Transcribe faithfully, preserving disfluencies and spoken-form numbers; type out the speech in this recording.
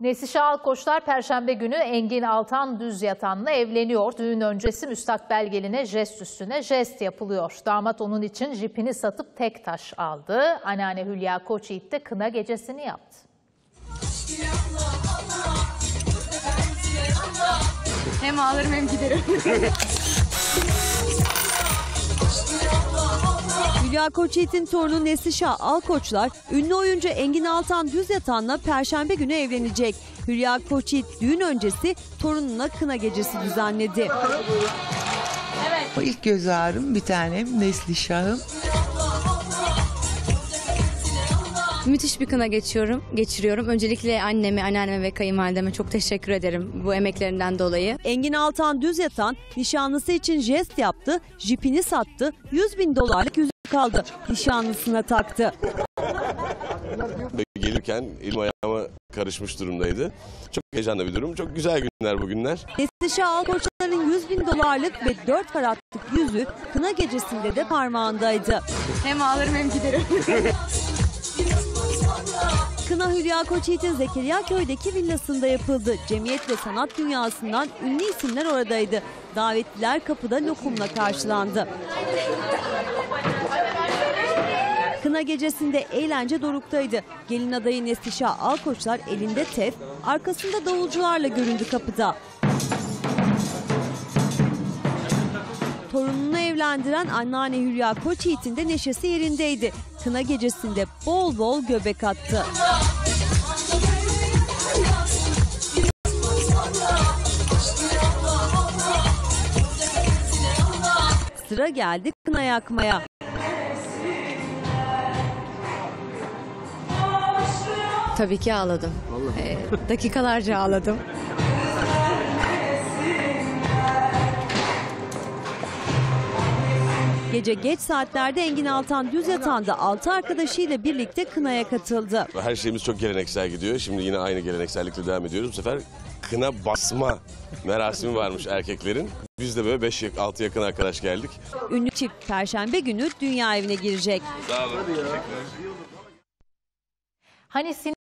Neslişah Alkoçlar Perşembe günü Engin Altan Düzyatan'la evleniyor. Düğün öncesi müstakbel geline jest üstüne jest yapılıyor. Damat onun için jipini satıp tek taş aldı. Anneanne Hülya Koçyiğit de kına gecesini yaptı. Hem ağlarım hem giderim. Hülya Koçyiğit'in torunu Neslişah Alkoçlar, ünlü oyuncu Engin Altan Düzyatan'la Perşembe günü evlenecek. Hülya Koçyiğit düğün öncesi torununa kına gecesi düzenledi. Evet. O ilk göz ağrım bir tanem Neslişah'ım. Müthiş bir kına geçiyorum, geçiriyorum. Öncelikle anneme, anneanneme ve kayınvalideme çok teşekkür ederim bu emeklerinden dolayı. Engin Altan Düzyatan nişanlısı için jest yaptı, jipini sattı, yüz bin dolarlık yüzük kaldı, nişanlısına taktı. Gelirken elim ayağıma karışmış durumdaydı. Çok heyecanlı bir durum, çok güzel günler bugünler. Neslişah Alkoçların yüz bin dolarlık ve dört karatlık yüzüğü kına gecesinde de parmağındaydı. Hem ağlarım hem giderim. Kına Hülya Koçyiğit'in Zekeriya Köy'deki villasında yapıldı. Cemiyet ve sanat dünyasından ünlü isimler oradaydı. Davetliler kapıda lokumla karşılandı. Kına gecesinde eğlence doruktaydı. Gelin adayı Neslişah Alkoçlar elinde tef, arkasında davulcularla göründü kapıda. Torununu evlendiren anneanne Hülya Koçyiğit'in de neşesi yerindeydi. Kına gecesinde bol bol göbek attı. Sıra geldi kına yakmaya. Tabii ki ağladım. E, dakikalarca ağladım. Gece geç saatlerde Engin Altan Düzyatan'da altı arkadaşıyla birlikte kınaya katıldı. Her şeyimiz çok geleneksel gidiyor. Şimdi yine aynı geleneksellikle devam ediyoruz. Bu sefer kına basma merasimi varmış erkeklerin. Biz de böyle beş altı yakın arkadaş geldik. Ünlü çift Perşembe günü dünya evine girecek. Sağ olun. Hani